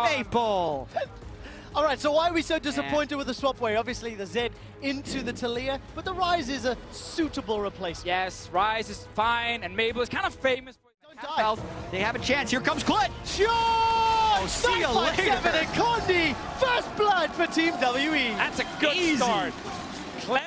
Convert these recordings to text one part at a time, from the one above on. Maple! Alright, so why are we so disappointed with the swap wave? Obviously the Z into the Taliyah, but the Rise is a suitable replacement. Yes, Rise is fine, and Maple is kind of famous for health. They have a chance. Here comes Kled! Sure! Oh, see you later! And Condi, first blood for Team WE. That's a good start. Kled.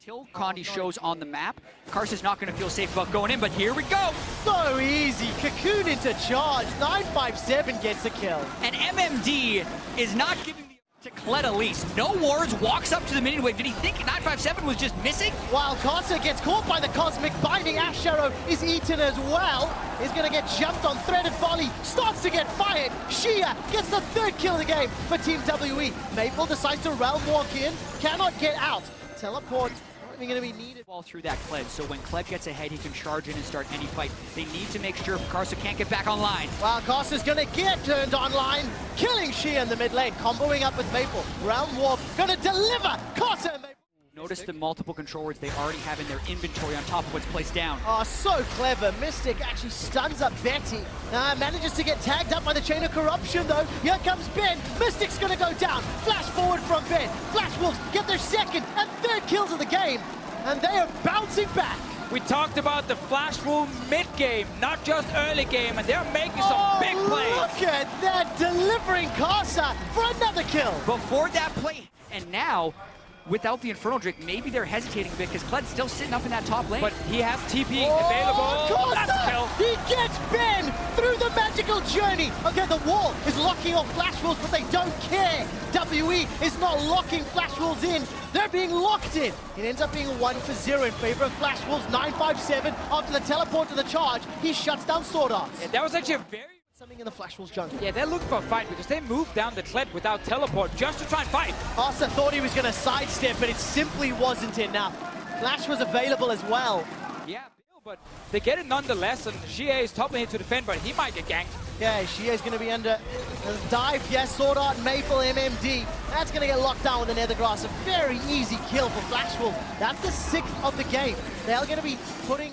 Until Condi shows on the map, Karsa's not going to feel safe about going in, but here we go! So easy! Cocoon into charge, 957 gets the kill. And MMD is not giving to Kleta-lise. No Wars, walks up to the minion wave. Did he think 957 was just missing? While Karsa gets caught by the Cosmic Binding, Ash Sharrow is eaten as well. He's gonna get jumped on. Threaded Volley starts to get fired. Shia gets the third kill of the game for Team WE. Maple decides to realm walk in, cannot get out. Teleport, not gonna be needed. Ball through that Kled, so when Kled gets ahead, he can charge in and start any fight. They need to make sure Karsa can't get back online. Well, Karsa's gonna get turned online, killing Shia in the mid lane, comboing up with Maple. Realm Warp gonna deliver Karsa and Maple. Notice the multiple control words they already have in their inventory on top of what's placed down. Oh, so clever. Mystic actually stuns up Betty. Manages to get tagged up by the Chain of Corruption, though. Here comes Ben. Mystic's going to go down. Flash forward from Ben. Flash Wolves get their second and third kills of the game. And they are bouncing back. We talked about the Flash Wolf mid-game, not just early game, and they're making some big plays. Look at that, delivering Karsa for another kill. Before that play, and now, without the Infernal Drake, maybe they're hesitating a bit because Kled's still sitting up in that top lane. But he has TP available. That's a kill. He gets Ben through the magical journey. Okay, the wall is locking off Flash Wolves, but they don't care. WE is not locking Flash Wolves in. They're being locked in. It ends up being 1-0 in favor of Flash Wolves. 957 after the teleport to the charge, he shuts down Sword Arts. Yeah, that was actually a very something in the Flash Wolves jungle. Yeah, they're looking for a fight because they moved down the Kled without teleport just to try and fight. Karsa thought he was going to sidestep, but it simply wasn't enough. Flash was available as well. Yeah, but they get it nonetheless, and GA is top lane to defend, but he might get ganked. Yeah, GA's going to be under dive. Yes, Sword Art, Maple, MMD. That's going to get locked down with the nether grass. A very easy kill for Flash Wolves. That's the sixth of the game. They are going to be putting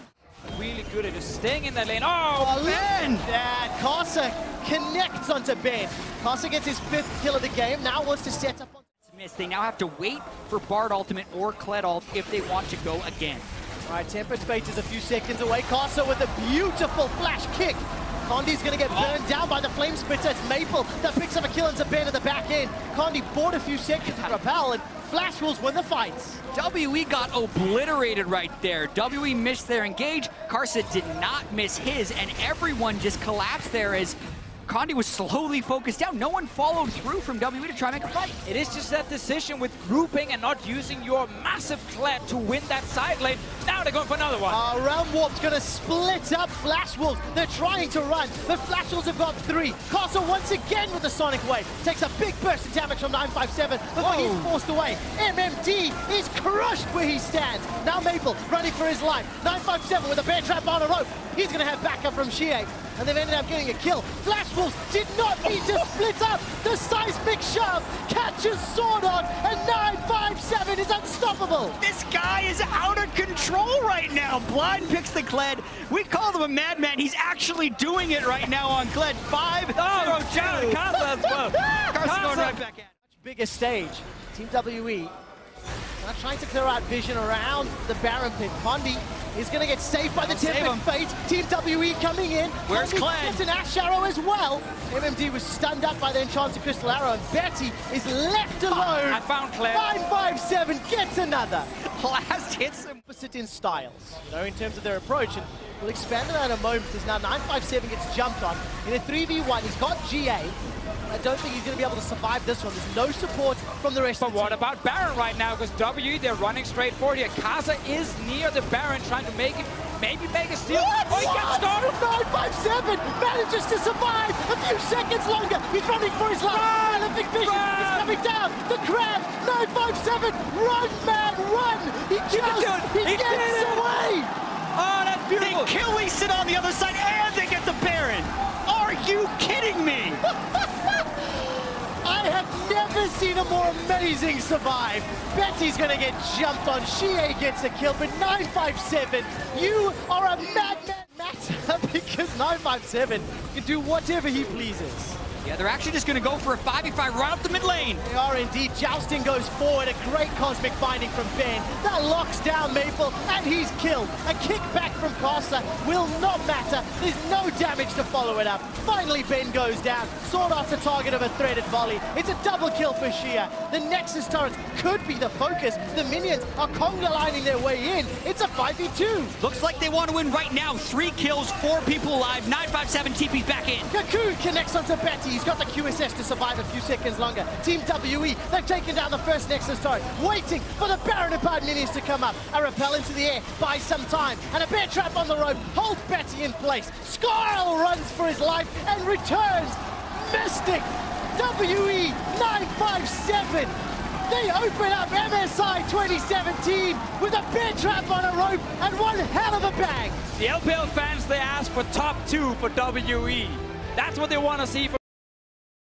really good at just staying in that lane. Oh, Ben! Yeah, Karsa connects onto Ben. Karsa gets his fifth kill of the game, now wants to set up on Smith. They now have to wait for Bard ultimate or Kled ult if they want to go again. All right, Tempest Fate is a few seconds away. Karsa with a beautiful flash kick. Condi's gonna get burned down by the flame splitter. It's Maple that picks up a kill into Ben at the back end. Condi bought a few seconds to repel, and Flash Wolves win the fights. WE got obliterated right there. WE missed their engage. Karsa did not miss his, and everyone just collapsed there as Condi was slowly focused down. No one followed through from WE to try to make a fight. It is just that decision with grouping and not using your massive Kled to win that side lane. Now they're going for another one. Realm Warp's going to split up Flash Wolves. They're trying to run, but Flash Wolves have got three. Karsa once again with the Sonic Wave. Takes a big burst of damage from 957 before he's forced away. MMD is crushed where he stands. Now Maple running for his life. 957 with a bear trap on a rope. He's going to have backup from Shia, and they've ended up getting a kill. Flash Wolves did not need to split up. The seismic shove catches Sword Art, and 957 is unstoppable. This guy is out of control right now. Blind picks the Kled. We call him a madman. He's actually doing it right now on Kled. 5-0 challenge. Karsa going right back at it. Much bigger stage. Team WE now trying to clear out vision around the Baron pit. Condi is going to get saved by the Tempest Fate. Team WE coming in. Where's Kled? Gets an Ash Arrow as well. MMD was stunned up by the Enchanted Crystal Arrow, and Betty is left alone. I found Kled. 957 gets another. Last hits him. Opposite in styles, you know, in terms of their approach. And we'll expand on that in a moment, because now 957 gets jumped on. In a 3v1, he's got GA. I don't think he's going to be able to survive this one. There's no support from the rest of the team. But what about Baron right now? Because WE, they're running straight forward here. Karsa is near the Baron, trying to make it, maybe make a steal. Oh, he gets started! 957 manages to survive a few seconds longer. He's running for his life. Olympic vision is coming down. The grab. 957, run, man, run! He gets away! Oh, that's beautiful. They kill Easton on the other side, and they get the Baron. Are you kidding me? I have never seen a more amazing survive. Betty's gonna get jumped on. Shia gets a kill, but 957, you are a madman, because 957 can do whatever he pleases. Yeah, they're actually just going to go for a 5v5 right up the mid lane. They are indeed. Jousting goes forward. A great cosmic finding from Ben. That locks down Maple, and he's killed. A kickback from Karsa will not matter. There's no damage to follow it up. Finally, Ben goes down. Sword Arts a target of a threaded volley. It's a double kill for Shia. The Nexus turrets could be the focus. The minions are conga lining their way in. It's a 5v2. Looks like they want to win right now. 3 kills, 4 people alive. 957 TP's back in. Cocoon connects onto Betty. He's got the QSS to survive a few seconds longer. Team WE, they've taken down the first Nexus turret, waiting for the Baron and Bard minions to come up. A rappel into the air buys some time, and a bear trap on the rope holds Betty in place. Scarl runs for his life and returns. Mystic, WE 957. They open up MSI 2017 with a bear trap on a rope and one hell of a bang. The LPL fans, they ask for top 2 for WE. That's what they want to see.